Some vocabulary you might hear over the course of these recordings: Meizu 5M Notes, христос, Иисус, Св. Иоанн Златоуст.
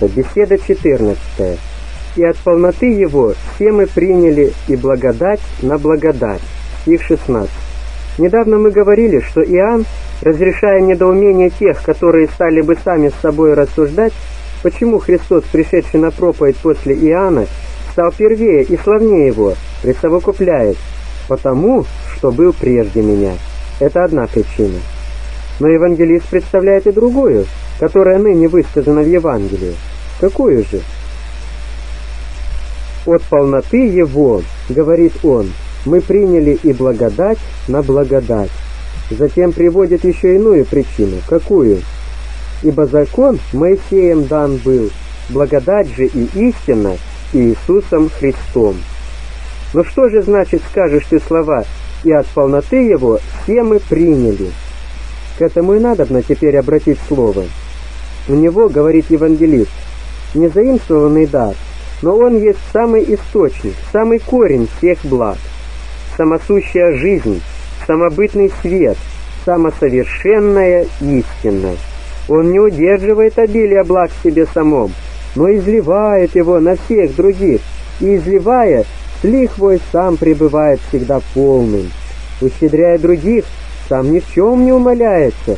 Беседа 14. «И от полноты Его все мы приняли и благодать на благодать». Стих 16. Недавно мы говорили, что Иоанн, разрешая недоумение тех, которые стали бы сами с собой рассуждать, почему Христос, пришедший на проповедь после Иоанна, стал первее и славнее Его, присовокупляет: «Потому, что был прежде меня». Это одна причина. Но евангелист представляет и другую, которая ныне высказана в Евангелии. Какую же? «От полноты Его, — говорит он, — мы приняли и благодать на благодать». Затем приводит еще иную причину. Какую? «Ибо закон Моисеем дан был, благодать же и истина Иисусом Христом». Но что же значит, скажешь ты слова «и от полноты Его все мы приняли»? К этому и надобно теперь обратить слово. У него, говорит евангелист, не заимствованный дар, но он есть самый источник, самый корень всех благ, самосущая жизнь, самобытный свет, самосовершенная истина. Он не удерживает обилие благ в себе самом, но изливает его на всех других, и, изливая, слихвой сам пребывает всегда полным, ущедряя других, сам ни в чем не умаляется,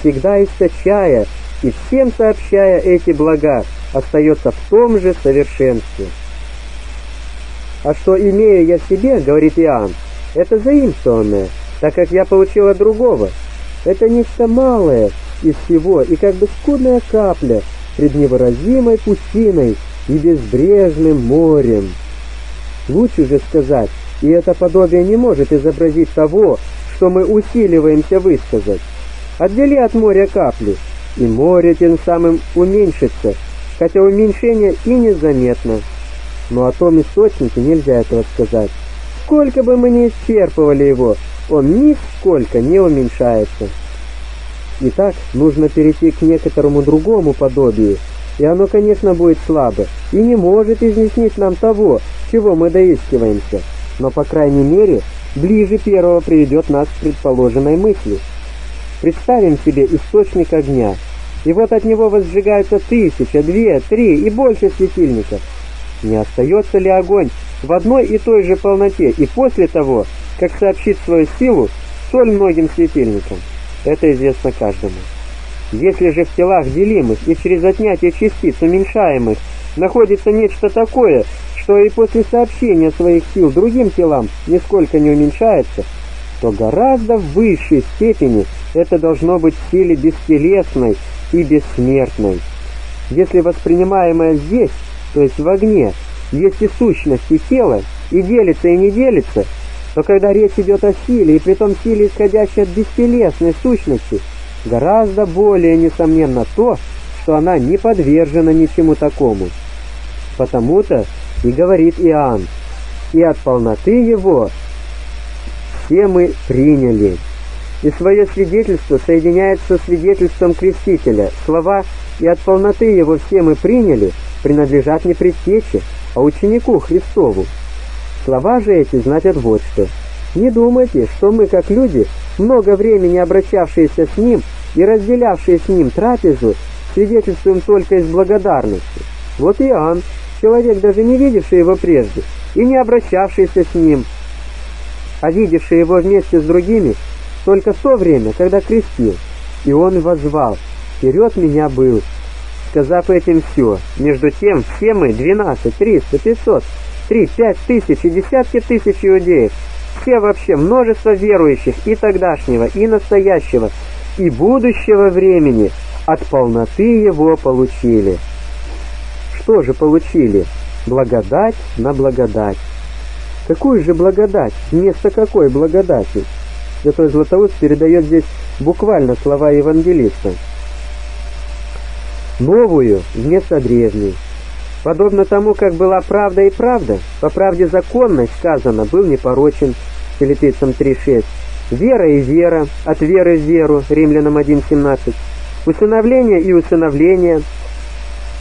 всегда источая и всем сообщая эти блага, остается в том же совершенстве. «А что имею я в себе, — говорит Иоанн, — это заимствованное, так как я получил от другого. Это нечто малое из всего и как бы скудная капля пред невыразимой пучиной и безбрежным морем». Лучше же сказать, и это подобие не может изобразить того, что мы усиливаемся высказать. Отдели от моря капли, и море тем самым уменьшится, хотя уменьшение и незаметно. Но о том источнике нельзя этого сказать. Сколько бы мы ни исчерпывали его, он нисколько не уменьшается. Итак, нужно перейти к некоторому другому подобию, и оно, конечно, будет слабо, и не может изъяснить нам того, чего мы доискиваемся, но, по крайней мере, ближе первого приведет нас к предположенной мысли. Представим себе источник огня, и вот от него возжигаются 1000, 2000, 3000 и больше светильников. Не остается ли огонь в одной и той же полноте и после того, как сообщит свою силу столь многим светильникам? Это известно каждому. Если же в телах делимых и через отнятие частиц уменьшаемых находится нечто такое, что и после сообщения своих сил другим телам нисколько не уменьшается, то гораздо в высшей степени это должно быть в силе бестелесной и бессмертной. Если воспринимаемое здесь, то есть в огне, есть и сущность, и тело, и делится, и не делится, то когда речь идет о силе, и притом силе, исходящей от бестелесной сущности, гораздо более несомненно то, что она не подвержена ничему такому. Потому-то и говорит Иоанн: «И от полноты Его все мы приняли». И свое свидетельство соединяется со свидетельством Крестителя. Слова «и от полноты Его все мы приняли» принадлежат не предтече, а ученику Христову. Слова же эти значат вот что. Не думайте, что мы, как люди, много времени обращавшиеся с Ним и разделявшие с Ним трапезу, свидетельствуем только из благодарности. Вот Иоанн, человек, даже не видевший его прежде и не обращавшийся с ним, а видевший его вместе с другими только в то время, когда крестил, и он воззвал: «Вперед меня был», сказав этим все. Между тем все мы, 12, 300, 500, 3, 5000 и десятки тысяч иудеев, все вообще множество верующих и тогдашнего, и настоящего, и будущего времени от полноты Его получили. Что же получили? Благодать на благодать. Какую же благодать? Вместо какой благодати? Святой Златоуст передает здесь буквально слова евангелиста. Новую вместо древней. Подобно тому, как была правда и правда, по правде законной сказано, был непорочен, Филиппийцам 3:6. Вера и вера, от веры в веру, Римлянам 1:17. Усыновление и усыновление,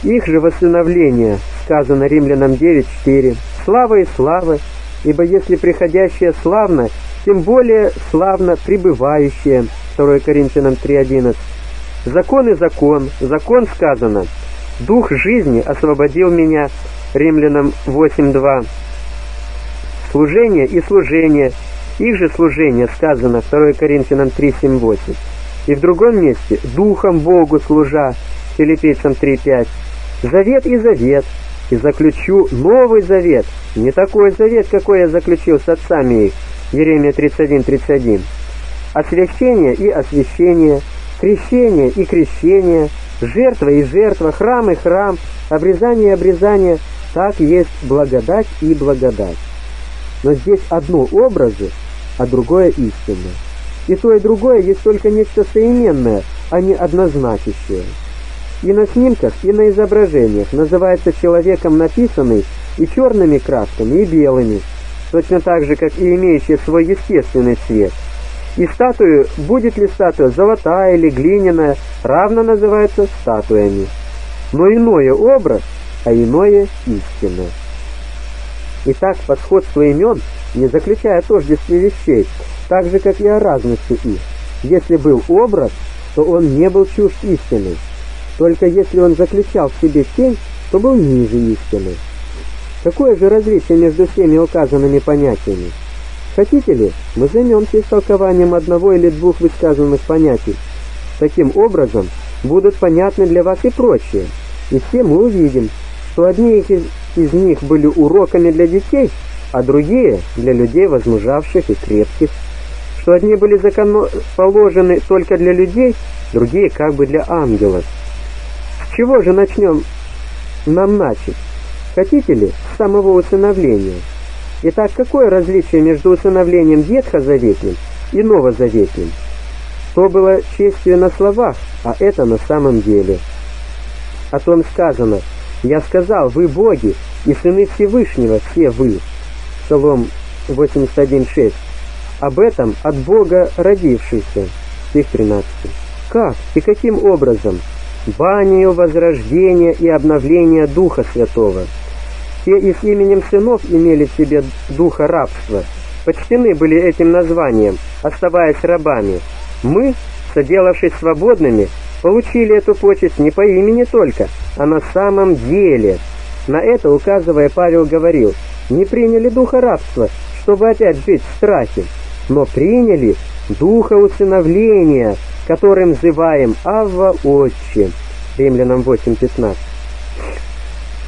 их же восстановление, сказано Римлянам 9:4. Слава и слава, ибо если приходящее славно, тем более славно пребывающее, 2 Коринфянам 3:11. Закон и закон, закон сказано, Дух жизни освободил меня, Римлянам 8:2. Служение и служение, их же служение сказано 2 Коринфянам 3:7-8. И в другом месте: духом Богу служа, Филиппийцам 3:5. Завет и завет, и заключу новый завет, не такой завет, какой я заключил с отцами их, Иеремия 31:31. Освящение и освящение, крещение и крещение, жертва и жертва, храм и храм, обрезание и обрезание, так есть благодать и благодать. Но здесь одно образы, а другое истинное. И то, и другое есть только нечто соименное, а не однозначащее. И на снимках, и на изображениях называется человеком написанный и черными красками, и белыми, точно так же, как и имеющий свой естественный цвет. И статую, будет ли статуя золотая или глиняная, равно называются статуями. Но иное образ, а иное истина. Итак, под сходство имен не заключая тождество вещей, так же, как и о разности их. Если был образ, то он не был чужд истины. Только если он заключал в себе тень, то был ниже истины. Какое же различие между всеми указанными понятиями? Хотите ли, мы займемся истолкованием одного или двух высказанных понятий. Таким образом, будут понятны для вас и прочие. И все мы увидим, что одни из них были уроками для детей, а другие – для людей возмужавших и крепких. Что одни были законоположены только для людей, другие как бы для ангелов. С чего же начать? Хотите ли, с самого усыновления? Итак, какое различие между усыновлением ветхозаветным и новозаветным? То было честью на словах, а это на самом деле. О том сказано: «Я сказал, вы боги, и сыны Всевышнего все вы». Псалом 81:6. Об этом от Бога родившийся. Стих 13. Как и каким образом? Банию возрождения и обновления Духа Святого. Те и с именем сынов имели в себе духа рабства, почтены были этим названием, оставаясь рабами. Мы, соделавшись свободными, получили эту почесть не по имени только, а на самом деле. На это, указывая, Павел говорил: не приняли духа рабства, чтобы опять жить в страхе, но приняли духа усыновления, которым взываем: «Авва, Отче». Римлянам 8:15.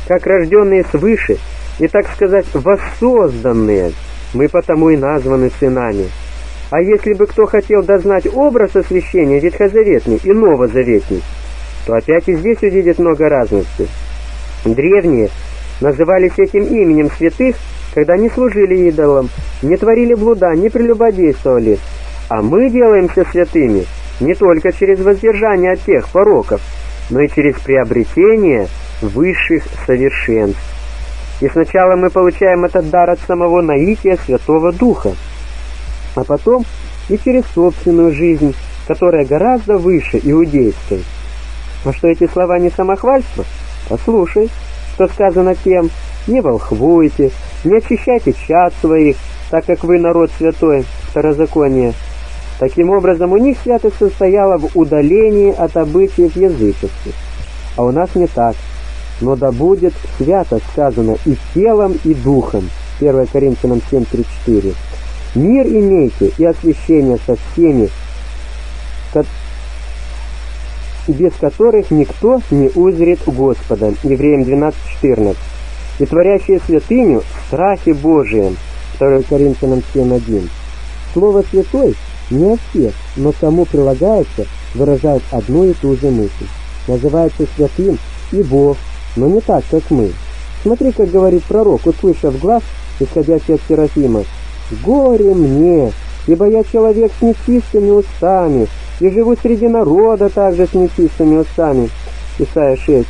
Как рожденные свыше и, так сказать, воссозданные, мы потому и названы сынами. А если бы кто хотел дознать образ освящения ветхозаветный и новозаветный, то опять и здесь увидит много разности. Древние назывались этим именем святых, когда не служили идолам, не творили блуда, не прелюбодействовали. А мы делаемся святыми не только через воздержание от тех пороков, но и через приобретение высших совершенств. И сначала мы получаем этот дар от самого наития Святого Духа, а потом и через собственную жизнь, которая гораздо выше иудейской. А что эти слова не самохвальство? Послушай, что сказано тем: не волхвуйте, не очищайте чад своих, так как вы народ святой. Второзаконие. Таким образом, у них святость состояла в удалении от обычаев языческих, а у нас не так. Но да будет свято сказано и телом, и духом. 1 Коринфянам 7:34. Мир имейте и освящение со всеми, без которых никто не узрит Господа. Евреям 12:14. И творящие святыню в страхе Божием. 2 Коринфянам 7:1. Слово «святой» не о всех, но кому прилагается, выражает одну и ту же мысль. Называется святым и Бог, но не так, как мы. Смотри, как говорит пророк, услышав глаз, исходящий от Серафима: «Горе мне, ибо я человек с нечистыми устами, и живу среди народа также с нечистыми устами». Исайя 6.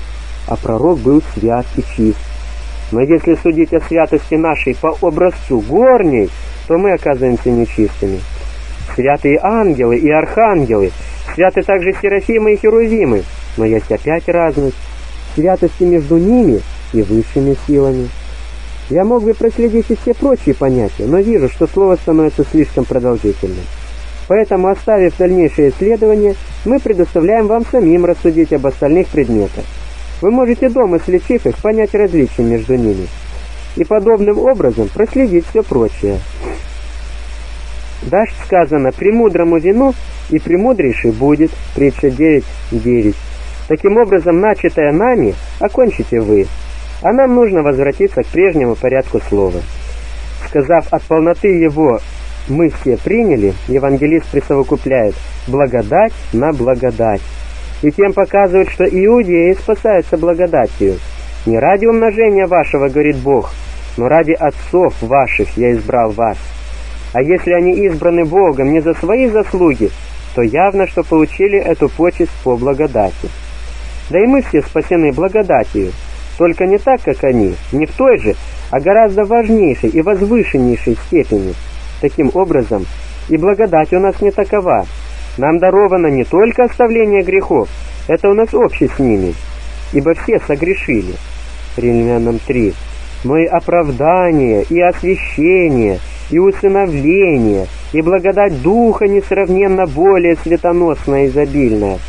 А пророк был свят и чист. Но если судить о святости нашей по образцу горней, то мы оказываемся нечистыми. Святые ангелы и архангелы, святы также серафимы и херувимы, но есть опять разность святости между ними и высшими силами. Я мог бы проследить и все прочие понятия, но вижу, что слово становится слишком продолжительным. Поэтому, оставив дальнейшее исследование, мы предоставляем вам самим рассудить об остальных предметах. Вы можете дома, слепив их, понять различия между ними и подобным образом проследить все прочее. Дашь, сказано, премудрому вину, и премудрейший будет. Притча 9:9. Таким образом, начатое нами окончите вы, а нам нужно возвратиться к прежнему порядку слова. Сказав, от полноты его мы все приняли, евангелист присовокупляет благодать на благодать. И тем показывает, что иудеи спасаются благодатью. Не ради умножения вашего, говорит Бог, но ради отцов ваших я избрал вас. А если они избраны Богом не за свои заслуги, то явно, что получили эту почесть по благодати. Да и мы все спасены благодатью, только не так, как они, не в той же, а гораздо важнейшей и возвышеннейшей степени. Таким образом, и благодать у нас не такова. Нам даровано не только оставление грехов, это у нас общее с ними, ибо все согрешили. Римлянам 3. Но и оправдание, и освящение, и усыновление, и благодать Духа несравненно более светоносная и изобильная.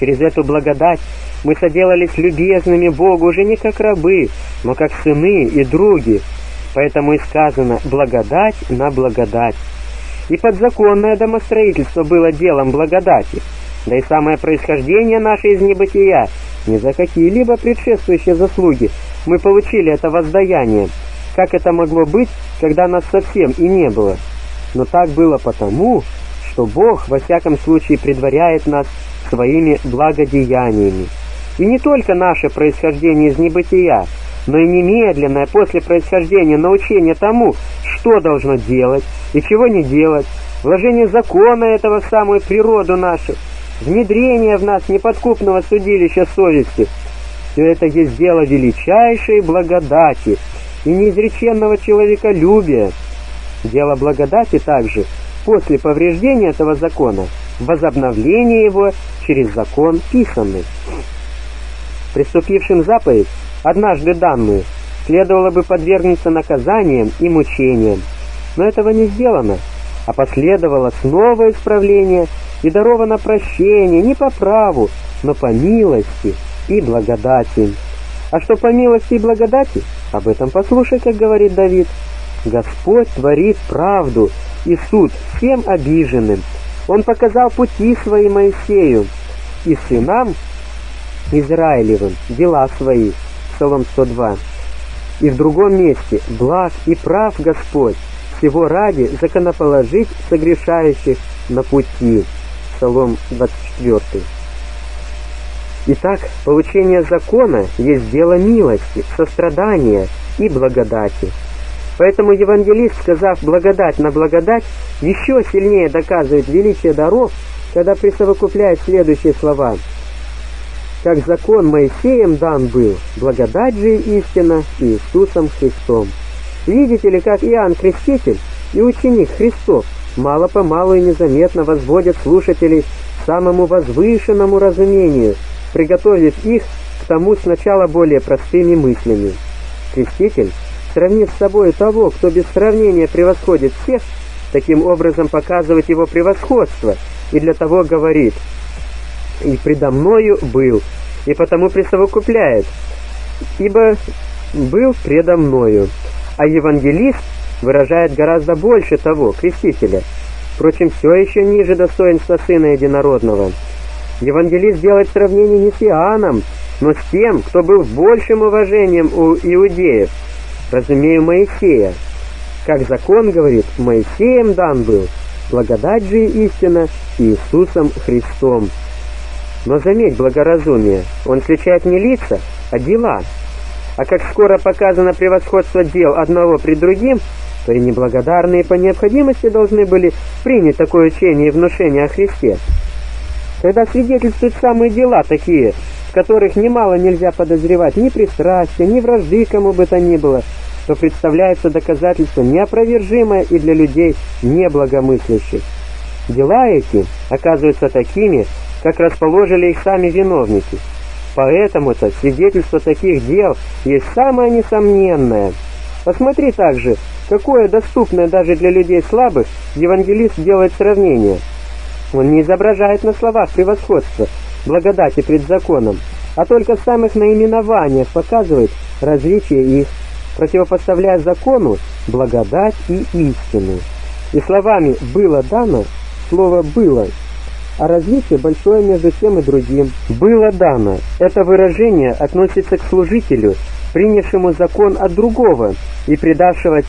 Через эту благодать мы соделались любезными Богу уже не как рабы, но как сыны и други. Поэтому и сказано «благодать на благодать». И подзаконное домостроительство было делом благодати, да и самое происхождение наше из небытия, ни за какие-либо предшествующие заслуги мы получили это воздаяние. Как это могло быть, когда нас совсем и не было? Но так было потому, что Бог во всяком случае предваряет нас своими благодеяниями. И не только наше происхождение из небытия, но и немедленное после происхождения научение тому, что должно делать и чего не делать, вложение закона этого в самую природу нашу, внедрение в нас неподкупного судилища совести. Все это есть дело величайшей благодати и неизреченного человеколюбия. Дело благодати также после повреждения этого закона, возобновление его через закон писанный. Преступившим заповедь, однажды данную, следовало бы подвергнуться наказаниям и мучениям, но этого не сделано, а последовало снова исправление и даровано прощение не по праву, но по милости и благодати. А что по милости и благодати? Об этом послушай, как говорит Давид. Господь творит правду и суд всем обиженным. Он показал пути свои Моисею и сынам Израилевым дела свои. Псалом 102. И в другом месте благ и прав Господь, всего ради законоположить согрешающих на пути. Псалом 24. Итак, получение закона есть дело милости, сострадания и благодати. Поэтому евангелист, сказав благодать на благодать, еще сильнее доказывает величие даров, когда присовокупляет следующие слова. Как закон Моисеем дан был, благодать же и истина Иисусом Христом. Видите ли, как Иоанн Креститель и ученик Христов мало-помалу и незаметно возводят слушателей к самому возвышенному разумению, приготовив их к тому сначала более простыми мыслями. Креститель, сравнив с собой того, кто без сравнения превосходит всех, таким образом показывает его превосходство, и для того говорит «И предо мною был», и потому присовокупляет «Ибо был предо мною». А евангелист выражает гораздо больше того, крестителя. Впрочем, все еще ниже достоинства Сына Единородного. Евангелист делает сравнение не с Иоанном, но с тем, кто был большим уважением у иудеев, разумею Моисея. Как закон, говорит, Моисеем дан был, благодать же и истина Иисусом Христом. Но заметь благоразумие, он сличает не лица, а дела. А как скоро показано превосходство дел одного пред другим, то и неблагодарные по необходимости должны были принять такое учение и внушение о Христе. Когда свидетельствуют самые дела такие, в которых немало нельзя подозревать ни пристрастия, ни вражды кому бы то ни было, то представляется доказательство неопровержимое и для людей неблагомыслящих. Дела эти оказываются такими, как расположили их сами виновники. Поэтому-то свидетельство таких дел есть самое несомненное. Посмотри также, какое доступное даже для людей слабых евангелист делает сравнение. Он не изображает на словах превосходство, благодати пред законом, а только в самых наименованиях показывает различие их, противопоставляя закону благодать и истину. И словами «было дано» слово «было», а различие большое между тем и другим. «Было дано» — это выражение относится к служителю, принявшему закон от другого и предавшего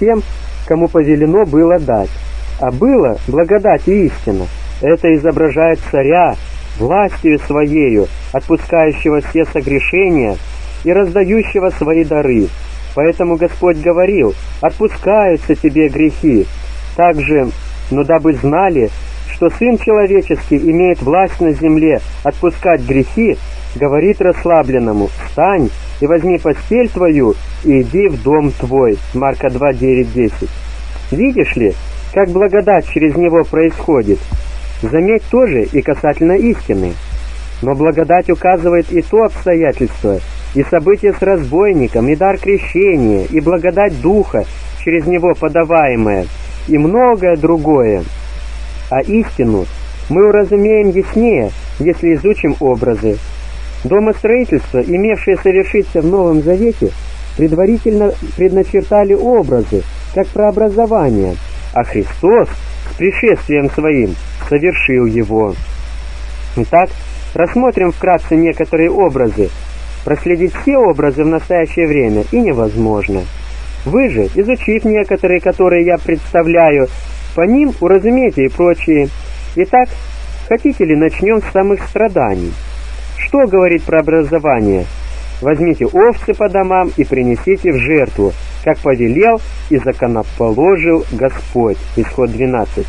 тем, кому повелено было дать. А «было» — благодать и истина. Это изображает царя, властью своею, отпускающего все согрешения и раздающего свои дары. Поэтому Господь говорил: «Отпускаются тебе грехи». Также, но дабы знали, что Сын Человеческий имеет власть на земле отпускать грехи, говорит расслабленному: «Встань и возьми постель твою и иди в дом твой». Марка 2, 9, 10. Видишь ли, как благодать через него происходит? Заметь тоже и касательно истины. Но благодать указывает и то обстоятельство, и событие с разбойником, и дар крещения, и благодать Духа, через него подаваемая, и многое другое. А истину мы уразумеем яснее, если изучим образы. Домостроительство, имевшее совершиться в Новом Завете, предварительно предначертали образы, как прообразование, а Христос с пришествием Своим совершил его. Итак, рассмотрим вкратце некоторые образы. Проследить все образы в настоящее время и невозможно. Вы же, изучив некоторые, которые я представляю, по ним уразумейте и прочие. Итак, хотите ли, начнем с самых страданий. Что говорит про образование? Возьмите овцы по домам и принесите в жертву, как повелел и законоположил Господь. Исход 12.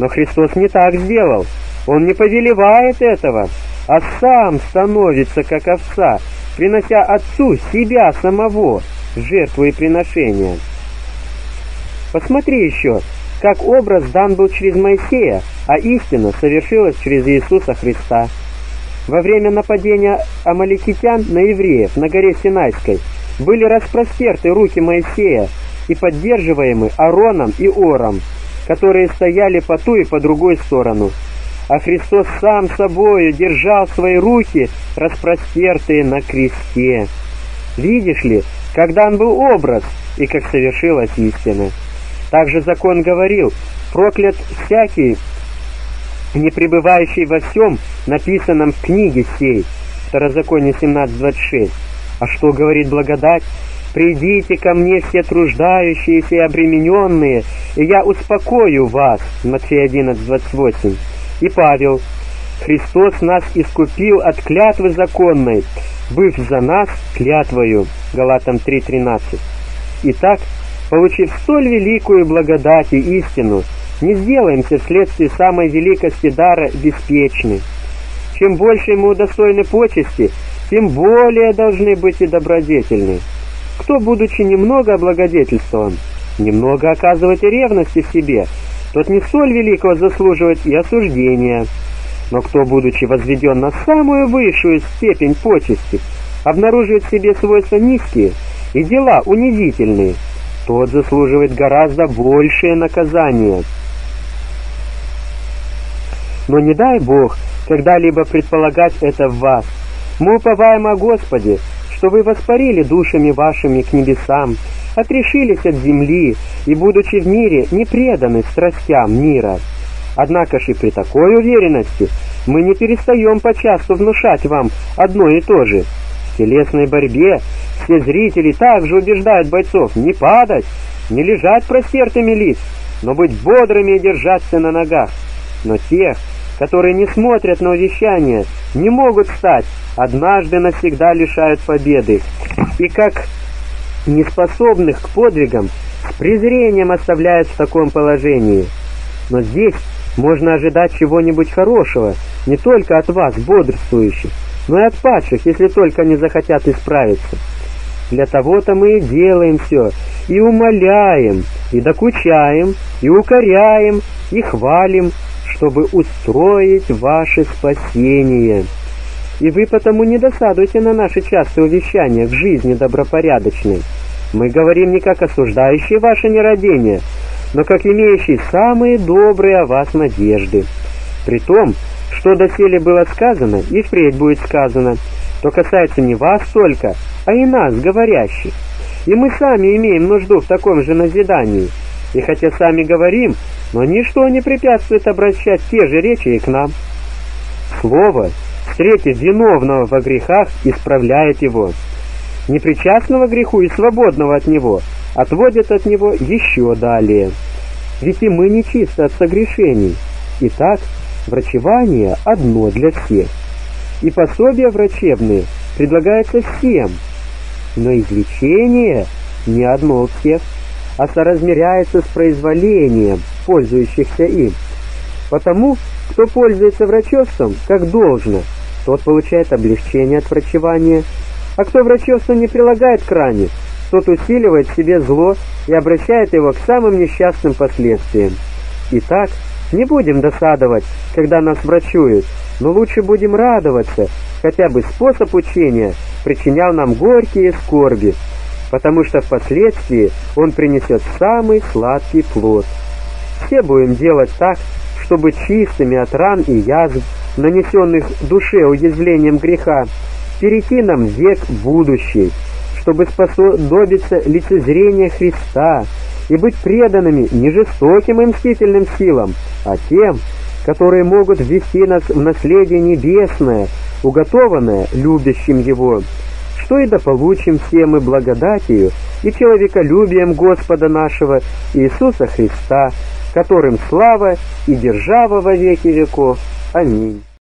Но Христос не так сделал. Он не повелевает этого, а сам становится как овца, принося Отцу себя самого, жертву и приношение. Посмотри еще, как образ дан был через Моисея, а истина совершилась через Иисуса Христа. Во время нападения амаликитян на евреев на горе Синайской были распростерты руки Моисея и поддерживаемы Аароном и Ором, которые стояли по ту и по другую сторону. А Христос сам собою держал свои руки, распростертые на кресте. Видишь ли, как дан был образ и как совершилась истина. Также закон говорил: проклят всякий, не пребывающий во всем написанном в книге сей. Второзаконие 17:26. А что говорит благодать? «Придите ко мне все труждающиеся и обремененные, и я успокою вас». Матфея 11:28. И Павел: «Христос нас искупил от клятвы законной, быв за нас клятвою». Галатам 3:13. Итак, получив столь великую благодать и истину, не сделаемся вследствие самой великости дара беспечны. Чем больше мы удостоены почести, тем более должны быть и добродетельны. Кто, будучи немного облагодетельствован, немного оказывает и ревности в себе, тот не столь великого заслуживает и осуждения. Но кто, будучи возведен на самую высшую степень почести, обнаруживает в себе свойства низкие и дела унизительные, тот заслуживает гораздо большее наказание. Но не дай Бог когда-либо предполагать это в вас. Мы уповаем о Господе, что вы воспарили душами вашими к небесам, отрешились от земли и, будучи в мире, не преданы страстям мира. Однако же и при такой уверенности мы не перестаем почасту внушать вам одно и то же. В телесной борьбе все зрители также убеждают бойцов не падать, не лежать простертыми лиц, но быть бодрыми и держаться на ногах. Но тех, которые не смотрят на увещание, не могут встать, однажды навсегда лишают победы. И как неспособных к подвигам с презрением оставляют в таком положении. Но здесь можно ожидать чего-нибудь хорошего не только от вас, бодрствующих, но и от падших, если только они захотят исправиться. Для того-то мы и делаем все, и умоляем, и докучаем, и укоряем, и хвалим, чтобы устроить ваше спасение. И вы потому не досадуйте на наши частые увещания к жизни добропорядочной. Мы говорим не как осуждающие ваше нерадение, но как имеющие самые добрые о вас надежды. При том, что доселе было сказано, и впредь будет сказано, что касается не вас только, а и нас, говорящих. И мы сами имеем нужду в таком же назидании. И хотя сами говорим, но ничто не препятствует обращать те же речи и к нам. Слово, встретив виновного во грехах, исправляет его. Непричастного греху и свободного от него отводит от него еще далее. Ведь и мы нечисты от согрешений. Итак, врачевание одно для всех. И пособия врачебные предлагаются всем, но излечение не одно у всех, а соразмеряется с произволением пользующихся им. Потому, кто пользуется врачевством как должно, тот получает облегчение от врачевания, а кто врачевство не прилагает к ране, тот усиливает в себе зло и обращает его к самым несчастным последствиям. Итак, не будем досадовать, когда нас врачуют, но лучше будем радоваться, хотя бы способ учения причинял нам горькие скорби, потому что впоследствии он принесет самый сладкий плод. Все будем делать так, чтобы чистыми от ран и язв, нанесенных душе уязвлением греха, перейти нам в век будущий, чтобы сподобиться лицезрения Христа и быть преданными не жестоким и мстительным силам, а тем, которые могут ввести нас в наследие небесное, уготованное любящим Его, что и дополучим все мы благодатью и человеколюбием Господа нашего Иисуса Христа, которым слава и держава во веки веков. Аминь.